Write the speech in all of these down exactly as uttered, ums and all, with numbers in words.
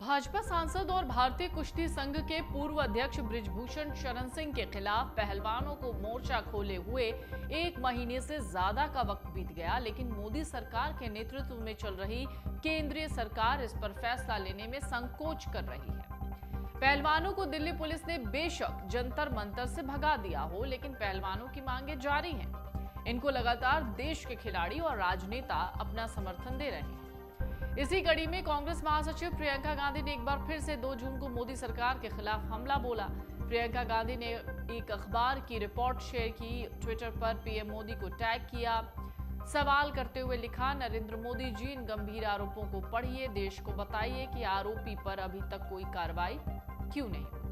भाजपा सांसद और भारतीय कुश्ती संघ के पूर्व अध्यक्ष बृजभूषण शरण सिंह के खिलाफ पहलवानों को मोर्चा खोले हुए एक महीने से ज्यादा का वक्त बीत गया, लेकिन मोदी सरकार के नेतृत्व में चल रही केंद्रीय सरकार इस पर फैसला लेने में संकोच कर रही है। पहलवानों को दिल्ली पुलिस ने बेशक जंतर मंतर से भगा दिया हो, लेकिन पहलवानों की मांगें जारी हैं। इनको लगातार देश के खिलाड़ी और राजनेता अपना समर्थन दे रहे हैं। इसी कड़ी में कांग्रेस महासचिव प्रियंका गांधी ने एक बार फिर से दो जून को मोदी सरकार के खिलाफ हमला बोला। प्रियंका गांधी ने एक अखबार की रिपोर्ट शेयर की, ट्विटर पर पीएम मोदी को टैग किया, सवाल करते हुए लिखा, नरेंद्र मोदी जी इन गंभीर आरोपों को पढ़िए, देश को बताइए कि आरोपी पर अभी तक कोई कार्रवाई क्यों नहीं।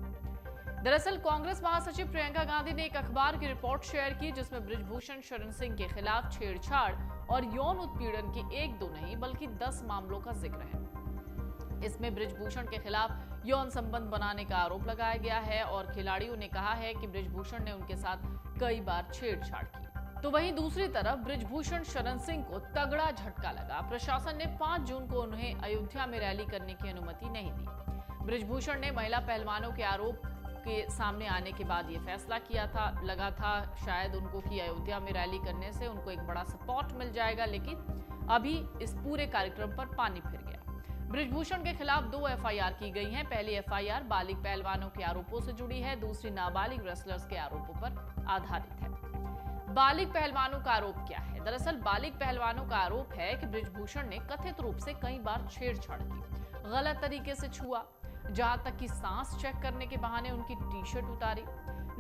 दरअसल कांग्रेस महासचिव प्रियंका गांधी ने एक अखबार की रिपोर्ट शेयर की जिसमें बृजभूषण शरण सिंह के खिलाफ छेड़छाड़ और यौन उत्पीड़न के एक दो नहीं बल्कि दस मामलों का जिक्र है। इसमें बृजभूषण के खिलाफ यौन संबंध बनाने का आरोप लगाया गया है और खिलाड़ियों ने कहा है कि बृजभूषण ने उनके साथ कई बार छेड़छाड़ की। तो वहीं दूसरी तरफ बृजभूषण शरण सिंह को तगड़ा झटका लगा। प्रशासन ने पांच जून को उन्हें अयोध्या में रैली करने की अनुमति नहीं दी। बृजभूषण ने महिला पहलवानों के आरोप के सामने आने के बाद ये फैसला किया था। लगा था शायद उनको कि अयोध्या में रैली करने से उनको एक बड़ा सपोर्ट मिल जाएगा, लेकिन अभी इस पूरे कार्यक्रम पर पानी फिर गया। बृजभूषण के खिलाफ दो एफ आई आर की गई हैं। पहली एफ आई आर बालिग पहलवानों के आरोपों से जुड़ी है, दूसरी नाबालिग रेसलर्स के आरोपों पर आधारित है। बालिग पहलवानों का आरोप क्या है? दरअसल बालिग पहलवानों का आरोप है कि बृजभूषण ने कथित रूप से कई बार छेड़छाड़ की, गलत तरीके से छुआ, जहां तक कि सांस चेक करने के बहाने उनकी टी शर्ट उतारी।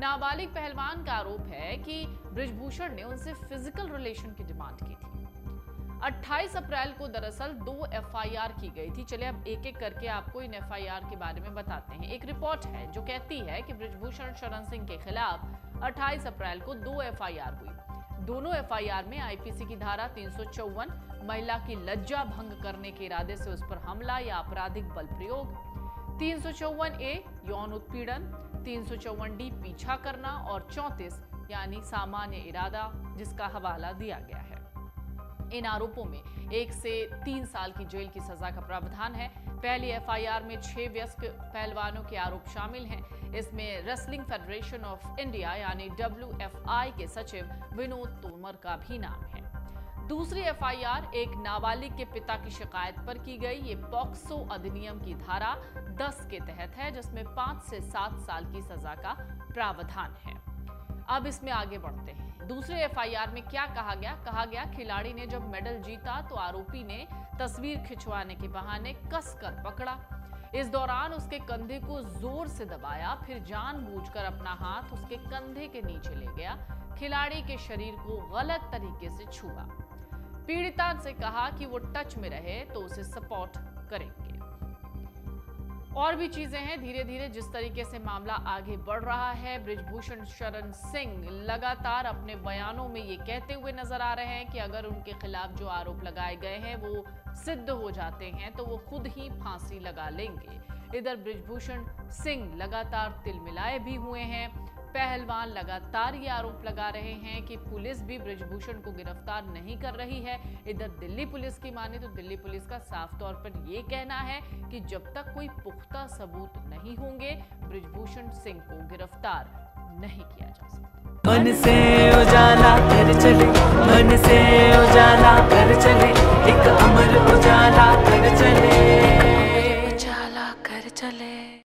नाबालिग पहलवान का आरोप है कि बृजभूषण ने उनसे फिजिकल रिलेशन की डिमांड की थी। अट्ठाईस अप्रैल को दरअसल दो एफ आई आर की गई थी। चलिए अब एक एक करके आपको इन एफ आई आर के बारे में बताते हैं। एक रिपोर्ट है जो कहती है कि बृजभूषण शरण सिंह के खिलाफ अट्ठाईस अप्रैल को दो एफ आई आर हुई। दोनों एफ आई आर में आई पी सी की धारा तीन सौ चौवन महिला की लज्जा भंग करने के इरादे से उस पर हमला या आपराधिक बल प्रयोग, तीन सौ चौवन ए यौन उत्पीड़न, तीन सौ चौवन डी पीछा करना और चौंतीस यानी सामान्य इरादा, जिसका हवाला दिया गया है। इन आरोपों में एक से तीन साल की जेल की सजा का प्रावधान है। पहली एफ आई आर में छह वयस्क पहलवानों के आरोप शामिल हैं। इसमें रेसलिंग फेडरेशन ऑफ इंडिया यानी डब्ल्यू एफ आई के सचिव विनोद तोमर का भी नाम है। दूसरी एफ आई आर एक नाबालिग के पिता की शिकायत पर की गई। ये पॉक्सो अधिनियम की धारा दस के तहत है, जिसमें पांच से सात साल की सजा का प्रावधान है। अब इसमें आगे बढ़ते हैं। दूसरे एफ आई आर में क्या कहा गया? कहा गया खिलाड़ी ने जब मेडल जीता तो आरोपी ने तस्वीर खिंचवाने के बहाने कसकर पकड़ा। इस दौरान उसके कंधे को जोर से दबाया, फिर जानबूझकर अपना हाथ उसके कंधे के नीचे ले गया, खिलाड़ी के शरीर को गलत तरीके से छुआ। पीड़िता से कहा कि वो टच में रहे तो उसे सपोर्ट करेंगे। और भी चीजें हैं। धीरे धीरे जिस तरीके से मामला आगे बढ़ रहा है, बृजभूषण शरण सिंह लगातार अपने बयानों में ये कहते हुए नजर आ रहे हैं कि अगर उनके खिलाफ जो आरोप लगाए गए हैं वो सिद्ध हो जाते हैं तो वो खुद ही फांसी लगा लेंगे। इधर बृजभूषण सिंह लगातार तिलमिलाए भी हुए हैं। पहलवान लगातार ये आरोप लगा रहे हैं कि पुलिस भी बृजभूषण को गिरफ्तार नहीं कर रही है। इधर दिल्ली पुलिस की माने तो दिल्ली पुलिस का साफ तौर पर ये कहना है कि जब तक कोई पुख्ता सबूत नहीं होंगे बृजभूषण सिंह को गिरफ्तार नहीं किया जा सकता। मन से उजाला कर चले, मन से उजाला कर चले, एक अमर उजाला कर चले, उजाला कर चले।